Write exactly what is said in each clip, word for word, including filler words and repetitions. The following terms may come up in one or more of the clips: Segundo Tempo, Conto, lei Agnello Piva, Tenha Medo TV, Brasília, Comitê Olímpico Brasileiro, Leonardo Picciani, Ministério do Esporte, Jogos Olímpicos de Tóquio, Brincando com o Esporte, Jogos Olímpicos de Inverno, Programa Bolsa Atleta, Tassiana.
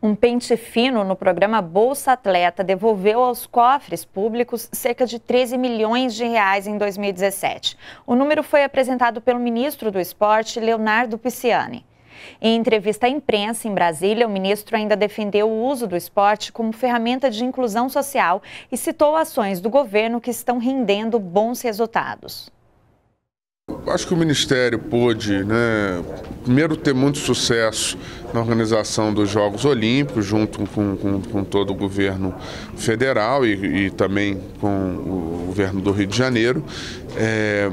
Um pente fino no programa Bolsa Atleta devolveu aos cofres públicos cerca de treze milhões de reais em dois mil e dezessete. O número foi apresentado pelo ministro do Esporte, Leonardo Picciani. Em entrevista à imprensa em Brasília, o ministro ainda defendeu o uso do esporte como ferramenta de inclusão social e citou ações do governo que estão rendendo bons resultados. Acho que o Ministério pôde, né, primeiro ter muito sucesso na organização dos Jogos Olímpicos, junto com, com, com todo o governo federal e, e também com o governo do Rio de Janeiro. É,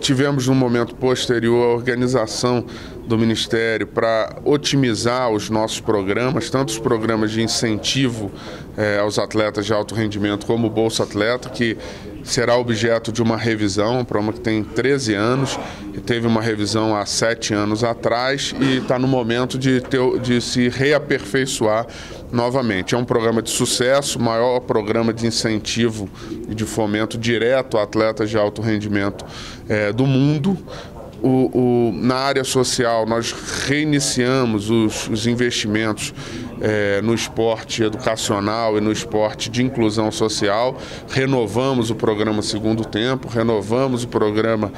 tivemos, num momento posterior, a organização do Ministério para otimizar os nossos programas, tanto os programas de incentivo eh, aos atletas de alto rendimento como o Bolsa Atleta, que será objeto de uma revisão, um programa que tem treze anos, e teve uma revisão há sete anos atrás e está no momento de, ter, de se reaperfeiçoar novamente. É um programa de sucesso, o maior programa de incentivo e de fomento direto a atletas de alto rendimento eh, do mundo. O, o, na área social, nós reiniciamos os, os investimentos é, no esporte educacional e no esporte de inclusão social, renovamos o programa Segundo Tempo, renovamos o programa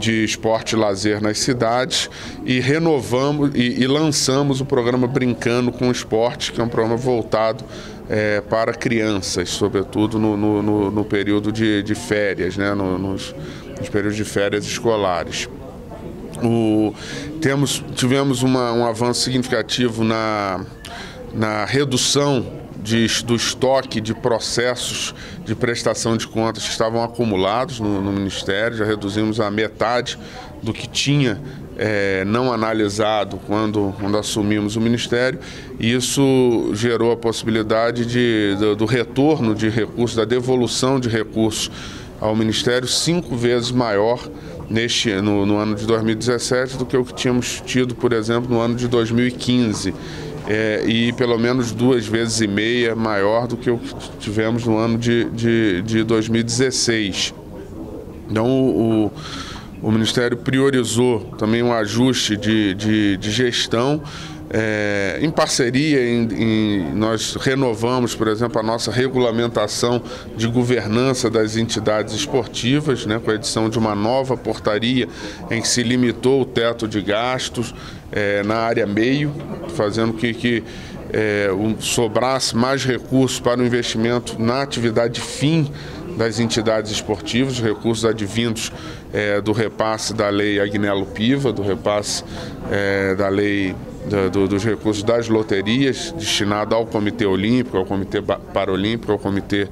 de esporte e lazer nas cidades e renovamos e, e lançamos o programa Brincando com o Esporte, que é um programa voltado é, para crianças, sobretudo no, no, no período de, de férias, né, no, nos, nos períodos de férias escolares. O, temos, tivemos uma, um avanço significativo na, na redução de, do estoque de processos de prestação de contas que estavam acumulados no, no Ministério. Já reduzimos a metade do que tinha é, não analisado quando, quando assumimos o Ministério, e isso gerou a possibilidade de, do, do retorno de recursos, da devolução de recursos ao Ministério cinco vezes maior Neste, no, no ano de dois mil e dezessete do que o que tínhamos tido, por exemplo, no ano de dois mil e quinze, é, e pelo menos duas vezes e meia maior do que o que tivemos no ano de, de, de dois mil e dezesseis. Então o, o, o Ministério priorizou também um ajuste de, de, de gestão, É, em parceria, em, em, nós renovamos, por exemplo, a nossa regulamentação de governança das entidades esportivas, né, com a edição de uma nova portaria em que se limitou o teto de gastos é, na área meio, fazendo que, que é, um, sobrasse mais recursos para o investimento na atividade fim das entidades esportivas, recursos advindos é, do repasse da lei Agnello Piva, do repasse é, da lei... Do, dos recursos das loterias destinados ao Comitê Olímpico, ao Comitê Paralímpico, ao Comitê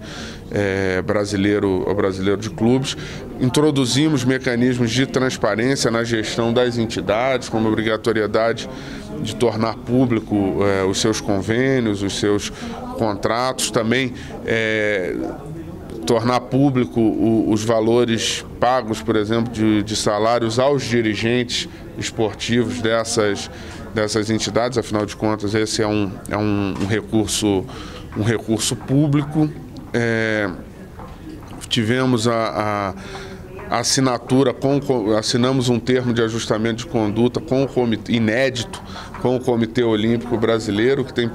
é, brasileiro, ao brasileiro de Clubes. Introduzimos mecanismos de transparência na gestão das entidades, como obrigatoriedade de tornar público é, os seus convênios, os seus contratos, também é, tornar público o, os valores pagos, por exemplo, de, de salários aos dirigentes esportivos dessas dessas entidades. Afinal de contas, esse é um, é um, um recurso, um recurso público. É, tivemos a, a assinatura, com, assinamos um termo de ajustamento de conduta com o comitê, inédito com o Comitê Olímpico Brasileiro, que, tem,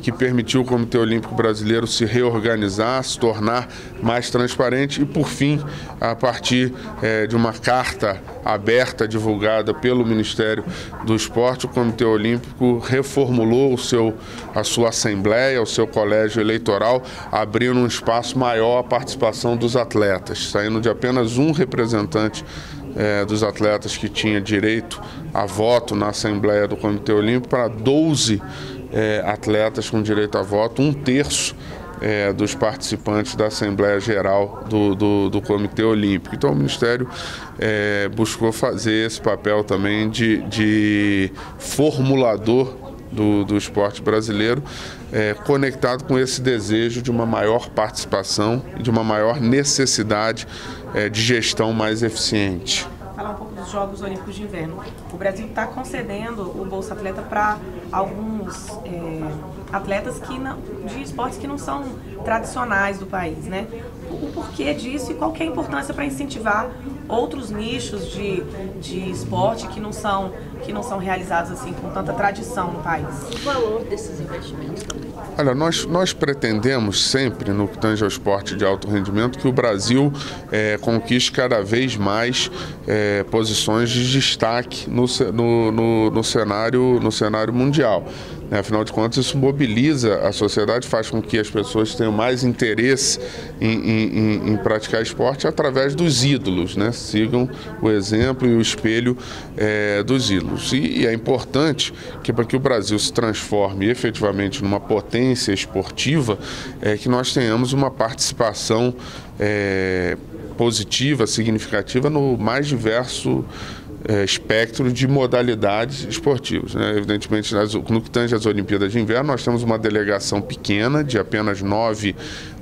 que permitiu o Comitê Olímpico Brasileiro se reorganizar, se tornar mais transparente e, por fim, a partir é, de uma carta aberta divulgada pelo Ministério do Esporte, o Comitê Olímpico reformulou o seu, a sua assembleia, o seu colégio eleitoral, abrindo um espaço maior à participação dos atletas, saindo de apenas um representante É, dos atletas que tinha direito a voto na Assembleia do Comitê Olímpico para doze é, atletas com direito a voto, um terço é, dos participantes da Assembleia Geral do, do, do Comitê Olímpico. Então o Ministério é, buscou fazer esse papel também de, de formulador do, do esporte brasileiro, é, conectado com esse desejo de uma maior participação, de uma maior necessidade é, de gestão mais eficiente. Falar um pouco dos Jogos Olímpicos de Inverno. O Brasil está concedendo o Bolsa Atleta para alguns é, atletas que não, de esportes que não são tradicionais do país, né? o porquê disso e qual que é a importância para incentivar outros nichos de, de esporte que não, são, que não são realizados assim com tanta tradição no país. O valor desses investimentos também? Olha, nós, nós pretendemos sempre, no que tange ao esporte de alto rendimento, que o Brasil é, conquiste cada vez mais é, posições de destaque no, no, no, no, cenário, no cenário mundial. Afinal de contas, isso mobiliza a sociedade, faz com que as pessoas tenham mais interesse em, em, em praticar esporte através dos ídolos, né? Sigam o exemplo e o espelho é, dos ídolos. E, e é importante que, para que o Brasil se transforme efetivamente numa potência esportiva, é, que nós tenhamos uma participação é, positiva, significativa, no mais diverso É, espectro de modalidades esportivas, né? Evidentemente, nas, no que tange às Olimpíadas de Inverno, nós temos uma delegação pequena de apenas nove,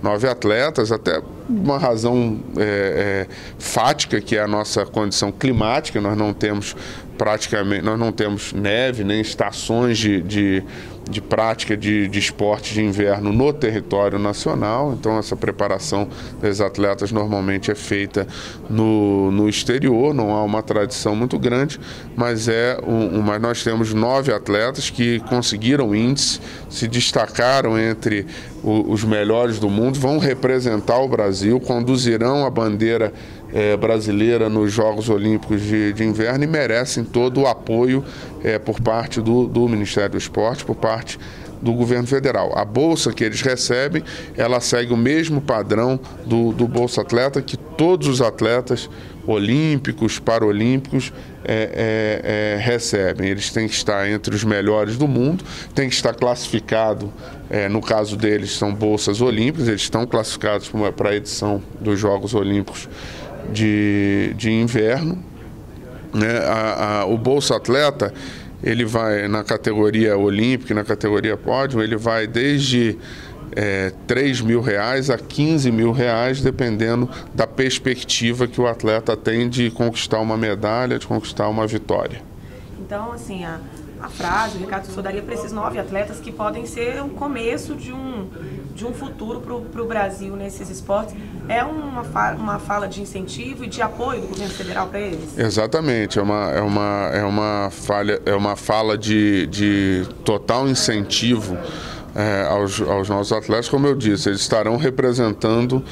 nove atletas, até uma razão é, é, fática, que é a nossa condição climática. Nós não temos praticamente, nós não temos neve, nem estações de, de, de prática de, de esporte de inverno no território nacional, então essa preparação dos atletas normalmente é feita no, no exterior, não há uma tradição muito grande, mas, é um, mas nós temos nove atletas que conseguiram índice, se destacaram entre o, os melhores do mundo, vão representar o Brasil, conduzirão a bandeira É, brasileira nos Jogos Olímpicos de, de Inverno e merecem todo o apoio é, por parte do, do Ministério do Esporte, por parte do governo federal. A bolsa que eles recebem, ela segue o mesmo padrão do, do Bolsa Atleta, que todos os atletas olímpicos, paralímpicos é, é, é, recebem. Eles têm que estar entre os melhores do mundo, têm que estar classificado, é, no caso deles são bolsas olímpicas, eles estão classificados para a edição dos Jogos Olímpicos De, de inverno, né? a, a, o Bolsa Atleta, ele vai na categoria olímpica, na categoria pódio, ele vai desde é, três mil reais a quinze mil reais, dependendo da perspectiva que o atleta tem de conquistar uma medalha, de conquistar uma vitória. Então, assim, a, a frase, o recado que o senhor daria para esses nove atletas que podem ser o começo de um... de um futuro para o Brasil nesses esportes, é uma fala, uma fala de incentivo e de apoio do governo federal para eles? Exatamente, é uma, é uma, é uma, falha, é uma fala de, de total incentivo é, aos, aos nossos atletas. Como eu disse, eles estarão representando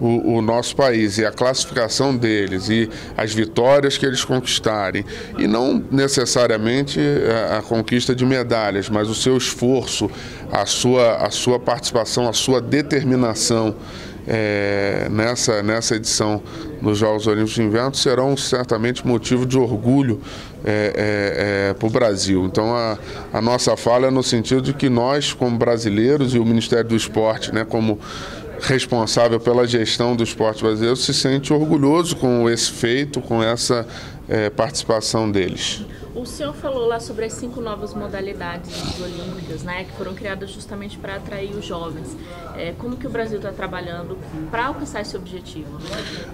O, o nosso país, e a classificação deles e as vitórias que eles conquistarem, e não necessariamente a, a conquista de medalhas, mas o seu esforço, a sua, a sua participação, a sua determinação é, nessa, nessa edição dos Jogos Olímpicos de Inverno serão certamente motivo de orgulho é, é, é, para o Brasil. Então a, a nossa fala é no sentido de que nós, como brasileiros, e o Ministério do Esporte, né, como responsável pela gestão do esporte brasileiro, se sente orgulhoso com esse feito, com essa é, participação deles. O senhor falou lá sobre as cinco novas modalidades olímpicas, né, que foram criadas justamente para atrair os jovens. É, como que o Brasil está trabalhando para alcançar esse objetivo?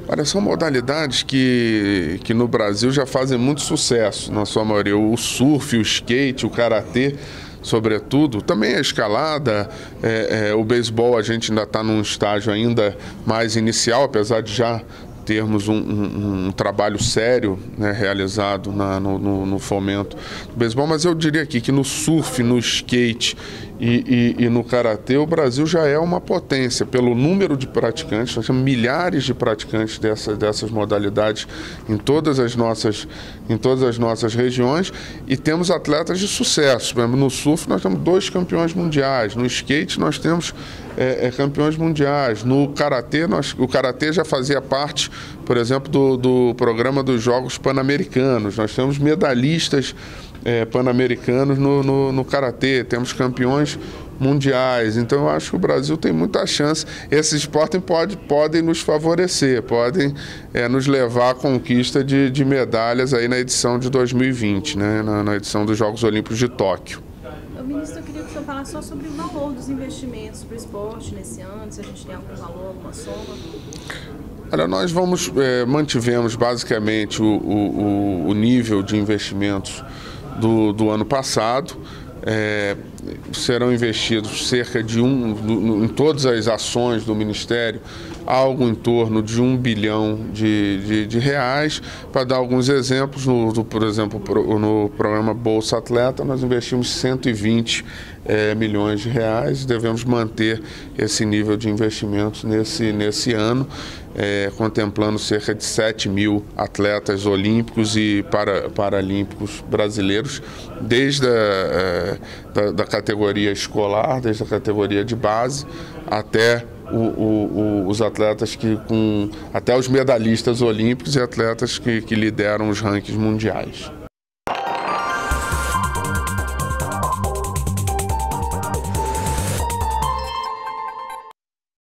Olha, são modalidades que, que no Brasil já fazem muito sucesso, na sua maioria. O surf, o skate, o karatê, sobretudo, também a escalada, é, é, o beisebol a gente ainda está num estágio ainda mais inicial, apesar de já termos um, um, um trabalho sério, né, realizado na, no, no, no fomento do beisebol, mas eu diria aqui que no surf, no skate e, e, e no karatê, o Brasil já é uma potência pelo número de praticantes. Nós temos milhares de praticantes dessas, dessas modalidades em todas as nossas, em todas as nossas regiões, e temos atletas de sucesso. No surf nós temos dois campeões mundiais, no skate nós temos é, é, campeões mundiais, no karatê, nós, o karatê já fazia parte, por exemplo, do, do programa dos Jogos Pan-Americanos. Nós temos medalhistas É, pan-americanos no, no, no karatê, temos campeões mundiais. Então eu acho que o Brasil tem muita chance. Esses esportes pode, podem nos favorecer, podem é, nos levar à conquista de, de medalhas aí na edição de dois mil e vinte, né, na, na edição dos Jogos Olímpicos de Tóquio. Ministro, eu queria que o senhor falasse só sobre o valor dos investimentos para o esporte nesse ano, se a gente tem algum valor, alguma soma. Olha, nós vamos, é, mantivemos basicamente o, o, o nível de investimentos Do, do ano passado. É, serão investidos cerca de um, do, em todas as ações do Ministério, algo em torno de um bilhão de, de, de reais. Para dar alguns exemplos, no, do, por exemplo, pro, no programa Bolsa Atleta, nós investimos cento e vinte é, milhões de reais e devemos manter esse nível de investimento nesse, nesse ano, é, contemplando cerca de sete mil atletas olímpicos e para, paralímpicos brasileiros, desde a é, da, da categoria escolar, desde a categoria de base, até O, o, o, os atletas que com até os medalhistas olímpicos e atletas que, que lideram os rankings mundiais.